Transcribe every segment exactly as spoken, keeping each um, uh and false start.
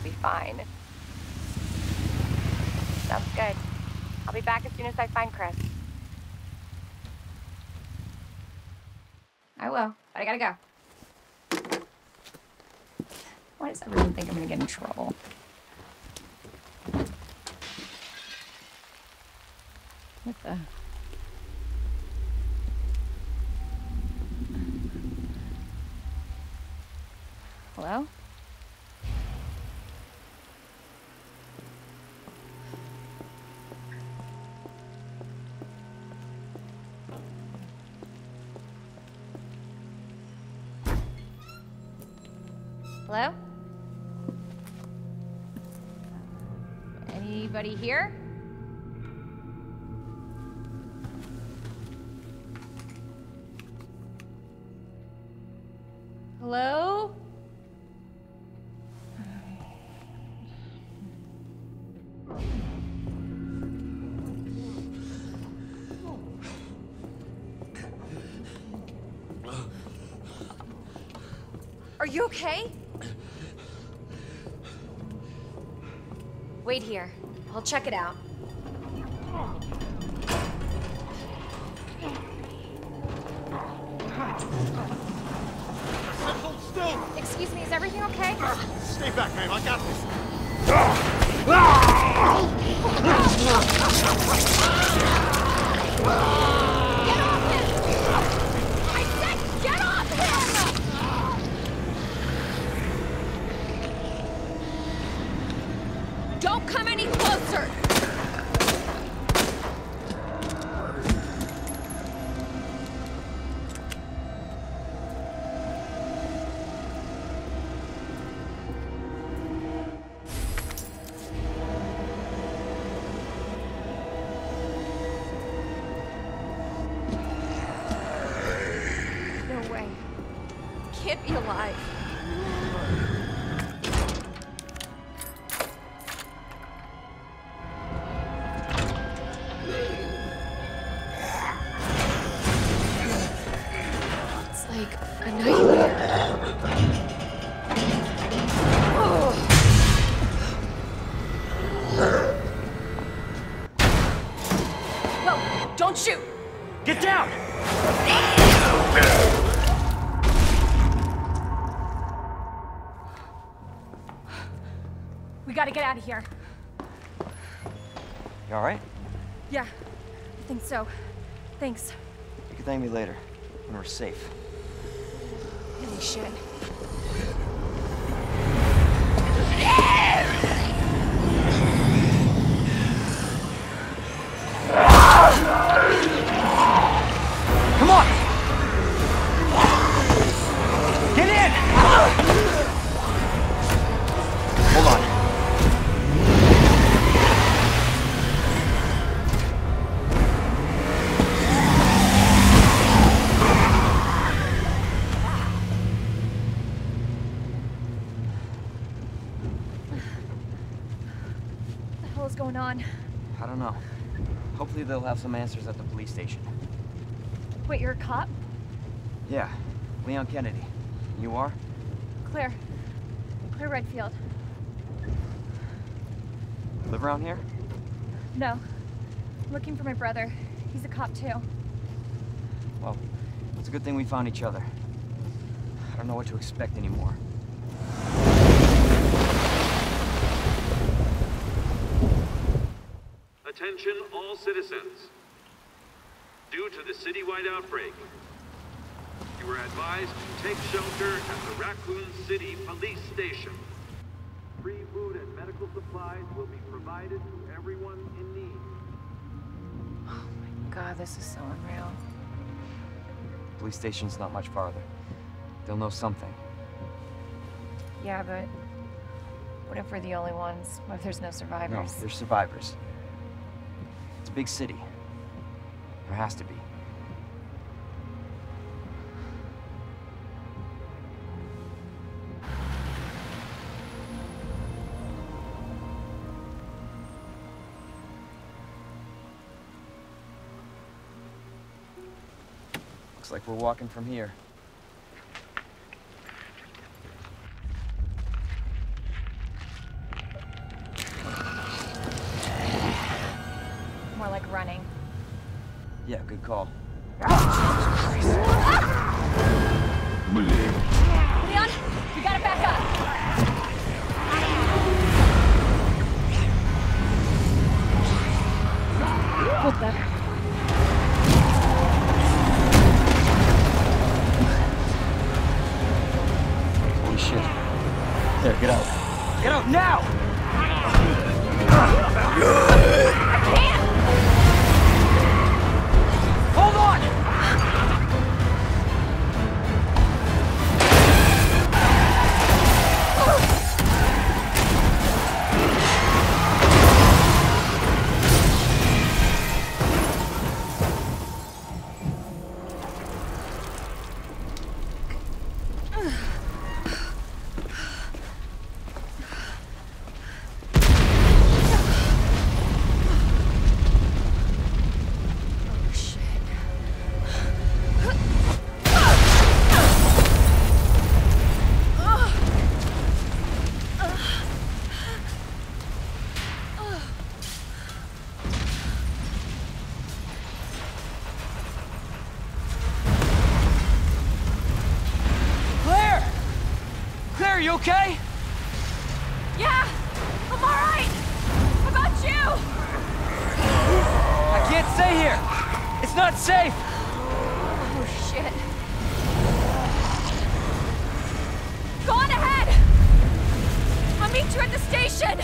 I'll be fine. Sounds good. I'll be back as soon as I find Chris. I will, but I gotta go. Why does everyone think I'm gonna get in trouble? What the? Hello? Hello? Anybody here? Hello? Are you okay? Wait here. I'll check it out. Hold still. Excuse me, is everything okay? Stay back, ma'am. I got this. Don't come any closer! No way. Can't be alive. Don't shoot! Get down! We gotta get out of here. You all right? Yeah, I think so. Thanks. You can thank me later, when we're safe. Holy shit. Going on? I don't know. Hopefully they'll have some answers at the police station. Wait, you're a cop? Yeah, Leon Kennedy. You are? Claire. Claire Redfield. Live around here? No. I'm looking for my brother. He's a cop too. Well, it's a good thing we found each other. I don't know what to expect anymore. Attention all citizens. Due to the citywide outbreak, you are advised to take shelter at the Raccoon City police station. Free food and medical supplies will be provided to everyone in need. Oh my God, this is so unreal. The police station's not much farther. They'll know something. Yeah, but what if we're the only ones? What if there's no survivors? No, there's survivors. Big city. There has to be. Looks like we're walking from here. running. Yeah, good call. Ah! Jesus Christ. Leon, we gotta back up. What the? Holy shit. There, get out. Get out now! I can't! Hold on! You okay? Yeah, I'm all right. How about you? I can't stay here. It's not safe. Oh, shit. Go on ahead. I'll meet you at the station.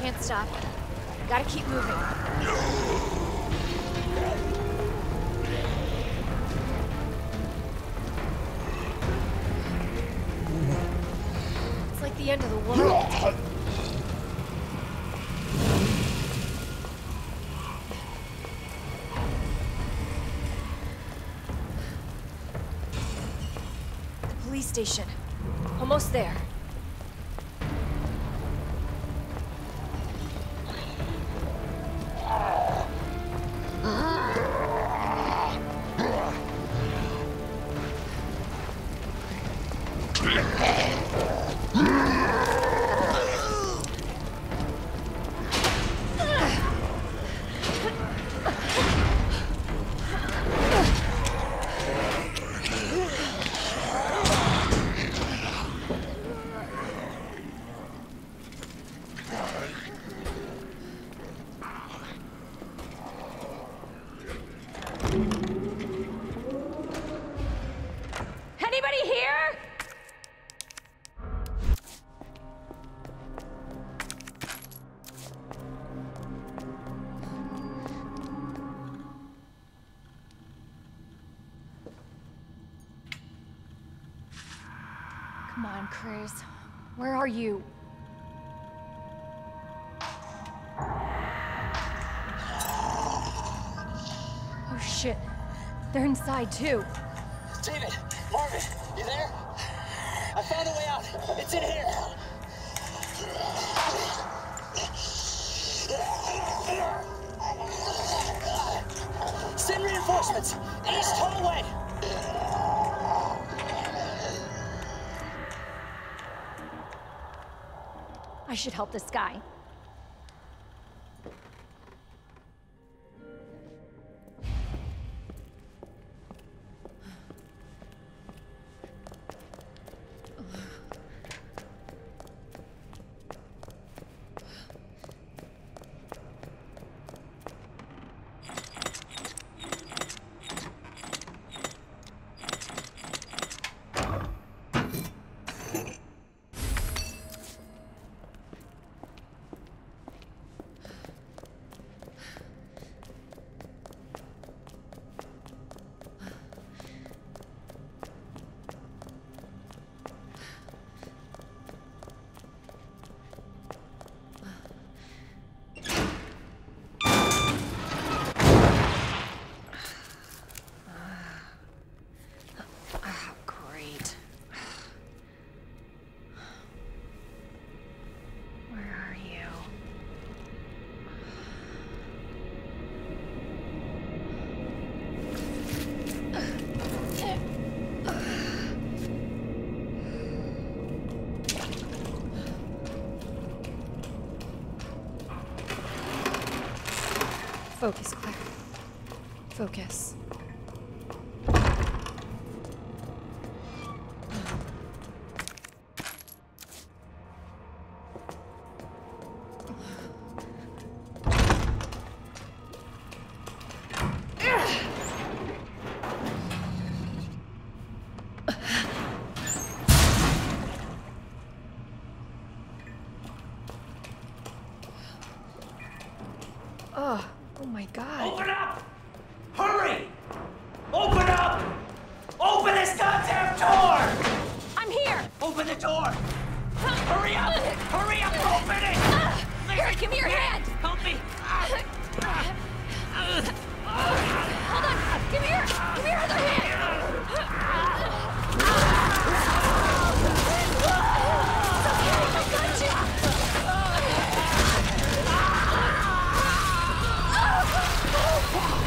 Can't stop. Gotta keep moving. The end of the world. The police station. Almost there. Come on, Chris. Where are you? Oh, shit. They're inside, too. David! Marvin! You there? I found a way out! It's in here! Send reinforcements! East hallway! I should help this guy. Focus, Claire. Focus. Oh, oh my God. Open up! Hurry! Open up! Open this goddamn door! I'm here! Open the door! Hurry up! Hurry up! Open it! Here, give me your hand! Help me! Hold on! Give me your, give me your other hand! It's okay, I got you!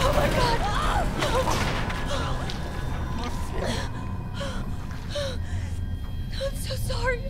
Oh my God! I'm so sorry.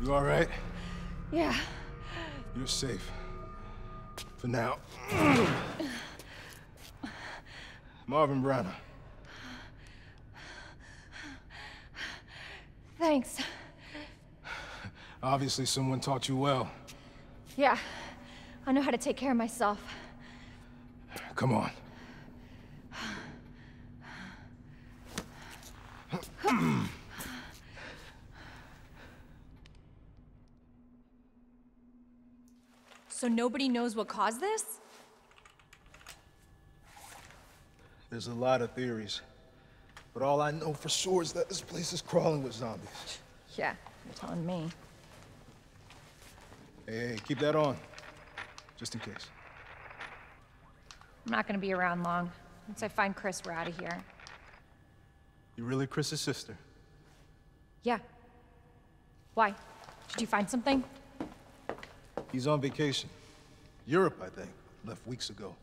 You all right? Yeah. You're safe. For now. Marvin Branagh. Thanks. Obviously someone taught you well. Yeah. I know how to take care of myself. Come on. So nobody knows what caused this? There's a lot of theories, but all I know for sure is that this place is crawling with zombies. Yeah, you're telling me. Hey, hey, keep that on, just in case. I'm not gonna be around long. Once I find Chris, we're out of here. You really Chris's sister? Yeah. Why? Did you find something? He's on vacation. Europe, I think. Left weeks ago.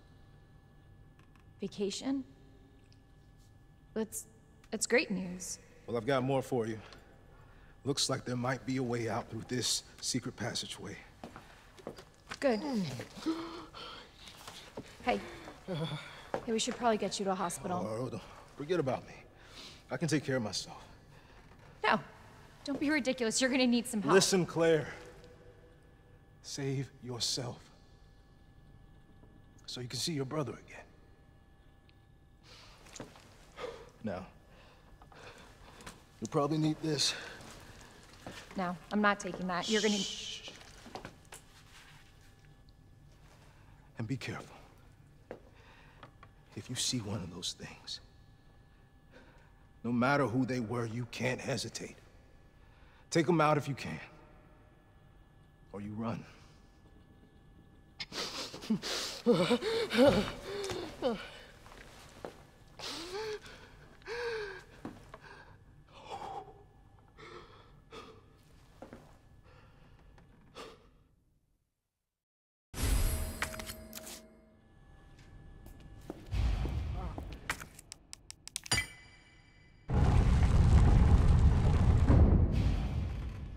Vacation? That's... that's great news. Well, I've got more for you. Looks like there might be a way out through this secret passageway. Good. Hey. Hey, we should probably get you to a hospital. Oh, don't forget about me. I can take care of myself. No. Don't be ridiculous. You're gonna need some help. Listen, Claire. Save yourself, so you can see your brother again. Now, you'll probably need this. No, I'm not taking that. You're gonna... Shh. And be careful. If you see one of those things, no matter who they were, you can't hesitate. Take them out if you can, or you run.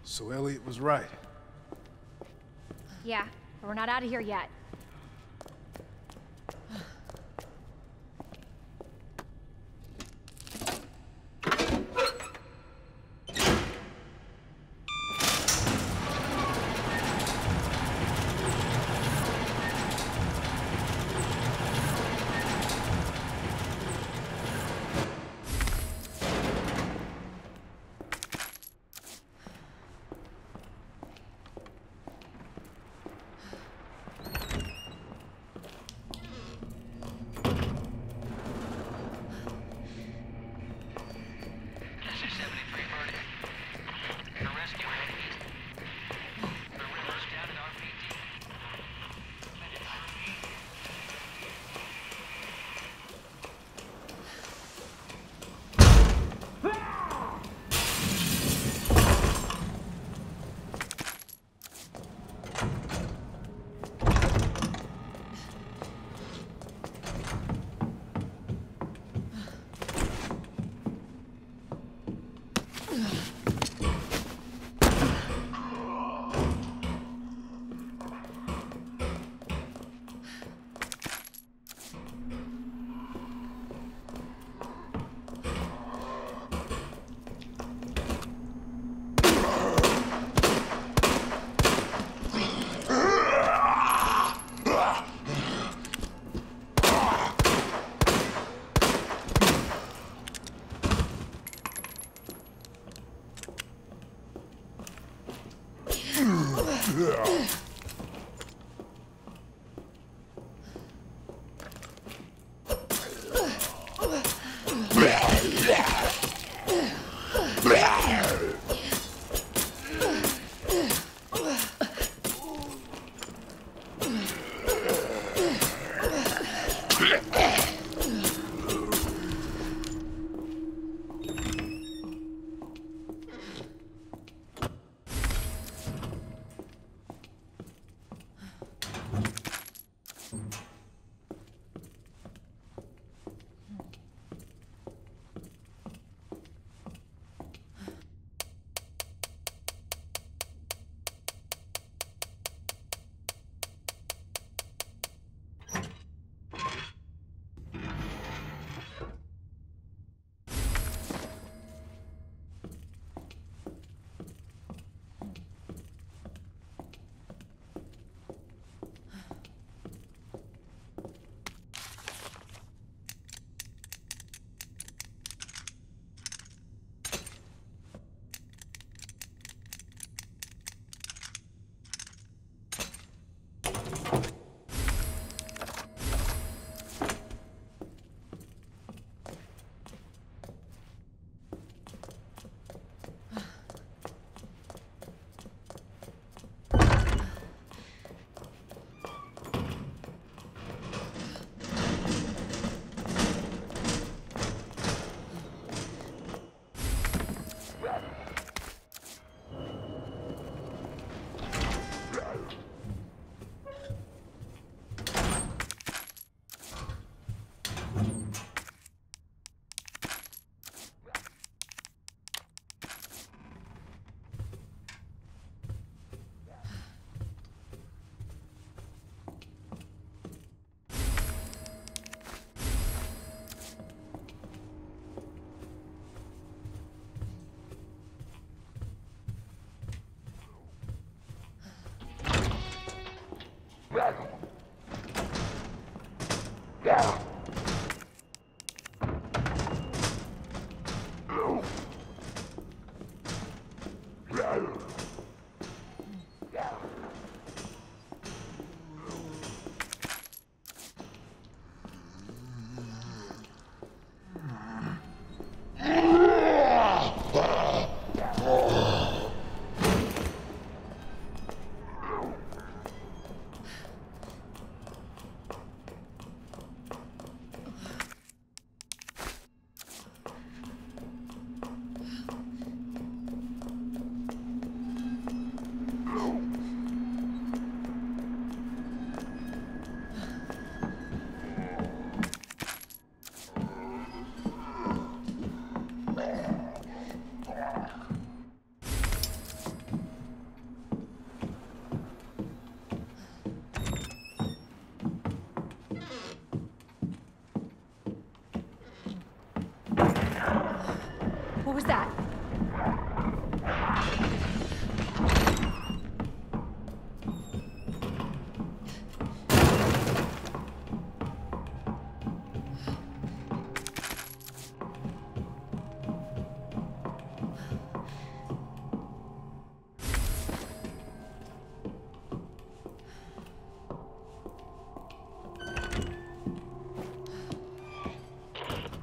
So Elliot was right. Yeah, but we're not out of here yet.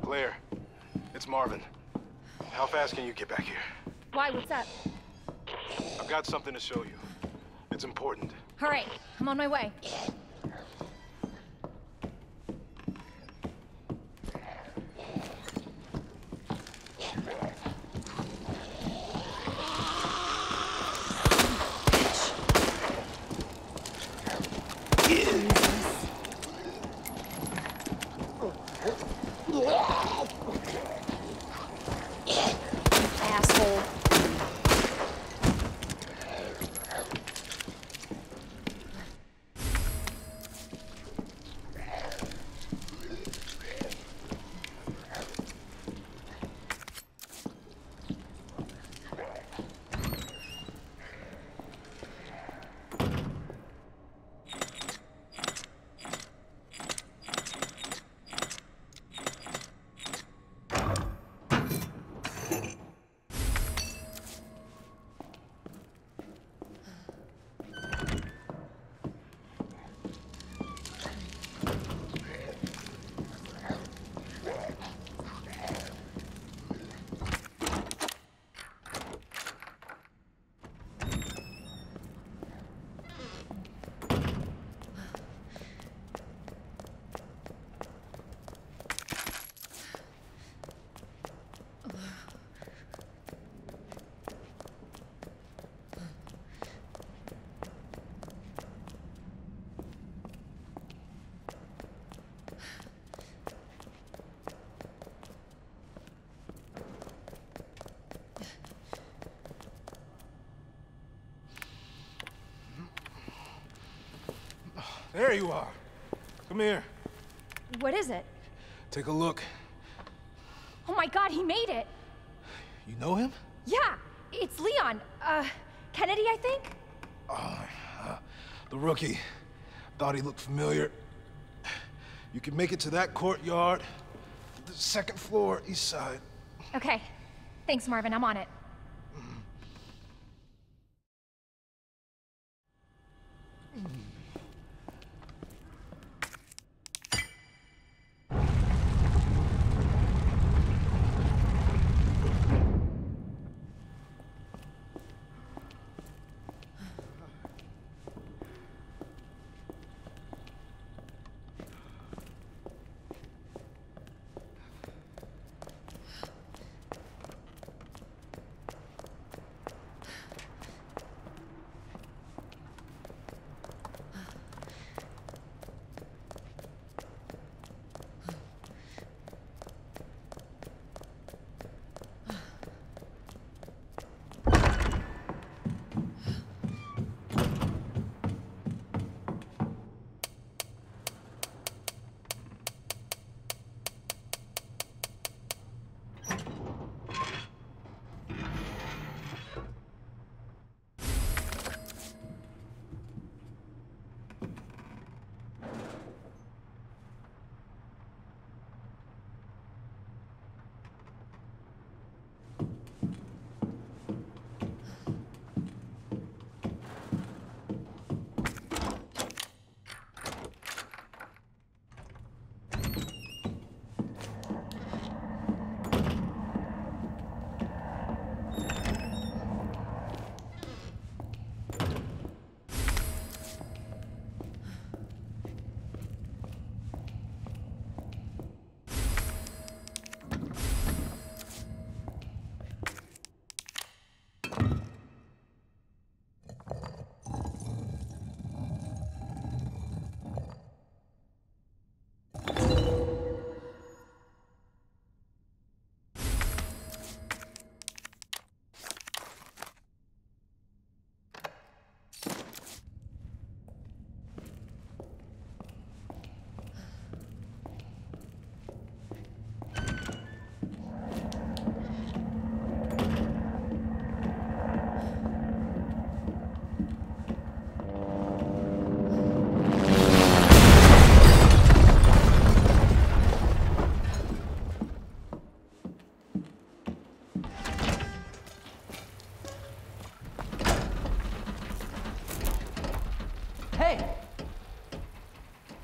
Claire, it's Marvin. How fast can you get back here? Why? What's up? I've got something to show you. It's important. All right, I'm on my way. There you are. Come here. What is it? Take a look. Oh my God, he made it! You know him? Yeah, it's Leon. Uh, Kennedy, I think? Uh, uh, the rookie. Thought he looked familiar. You can make it to that courtyard. The second floor, east side. Okay. Thanks, Marvin. I'm on it.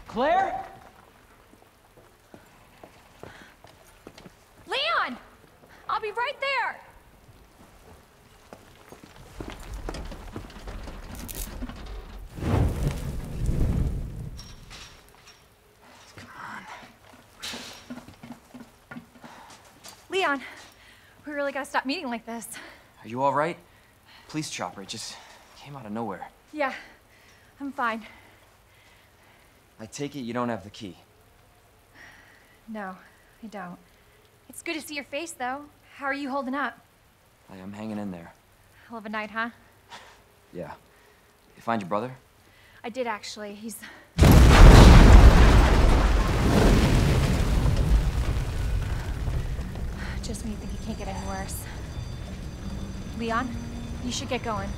Claire? Leon! I'll be right there! Come on. Leon, we really gotta stop meeting like this. Are you all right? Police chopper, it just came out of nowhere. Yeah, I'm fine. I take it you don't have the key. No, I don't. It's good to see your face, though. How are you holding up? I am hanging in there. Hell of a night, huh? Yeah. You find your brother? I did, actually. He's... Just when you think he can't get any worse. Leon, you should get going.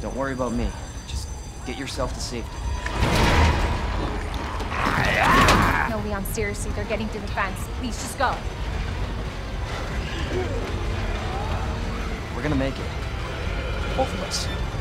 Don't worry about me. Just get yourself to safety. No, Leon, seriously, they're getting to the fence. Please, just go. We're gonna make it. Both of us.